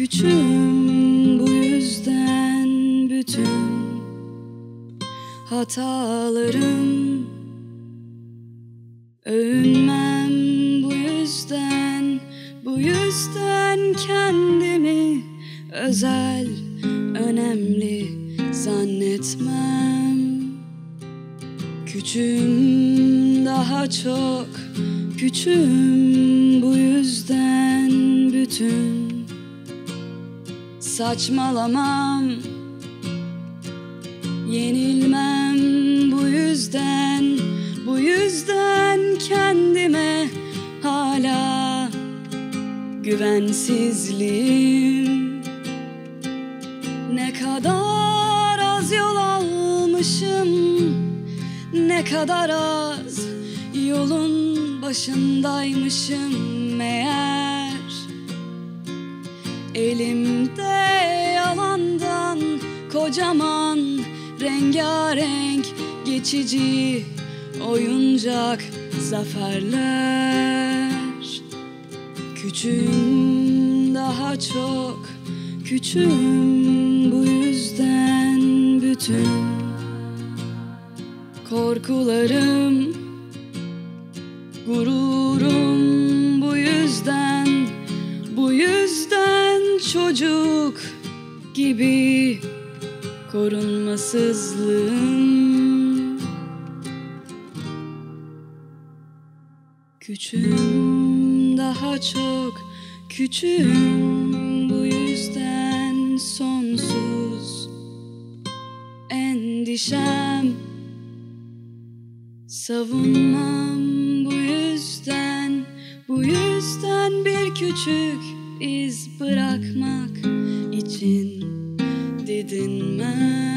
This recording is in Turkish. Küçüğüm, bu yüzden bütün hatalarım. Övünmem bu yüzden, bu yüzden kendimi özel, önemli zannetmem. Küçüğüm, daha çok küçüğüm, bu yüzden bütün saçmalamam, yenilmem bu yüzden, bu yüzden kendime hala güvensizliğim. Ne kadar az yol almışım, ne kadar az yolun başındaymışım meğer. Elimde yalandan kocaman, rengarenk, geçici, oyuncak zaferler. Küçüğüm, daha çok küçüğüm, bu yüzden bütün korkularım, gururum bu yüzden, bu yüzden çocuk gibi korunmasızlığım. Küçüğüm, daha çok küçüğüm, bu yüzden sonsuz endişem, savunmam bu yüzden, bu yüzden bir küçük iz bırakmak için didinmem.